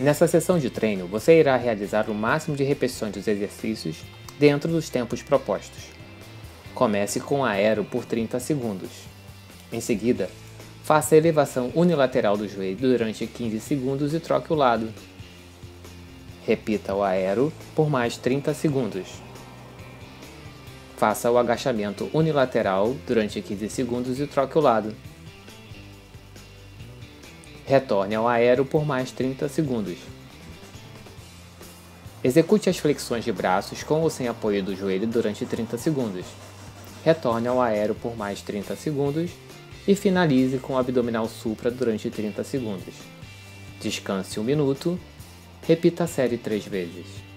Nessa sessão de treino, você irá realizar o máximo de repetições dos exercícios dentro dos tempos propostos. Comece com aero por 30 segundos. Em seguida, faça a elevação unilateral do joelho durante 15 segundos e troque o lado. Repita o aero por mais 30 segundos. Faça o agachamento unilateral durante 15 segundos e troque o lado. Retorne ao aero por mais 30 segundos. Execute as flexões de braços com ou sem apoio do joelho durante 30 segundos. Retorne ao aero por mais 30 segundos e finalize com o abdominal supra durante 30 segundos. Descanse 1 minuto. Repita a série 3 vezes.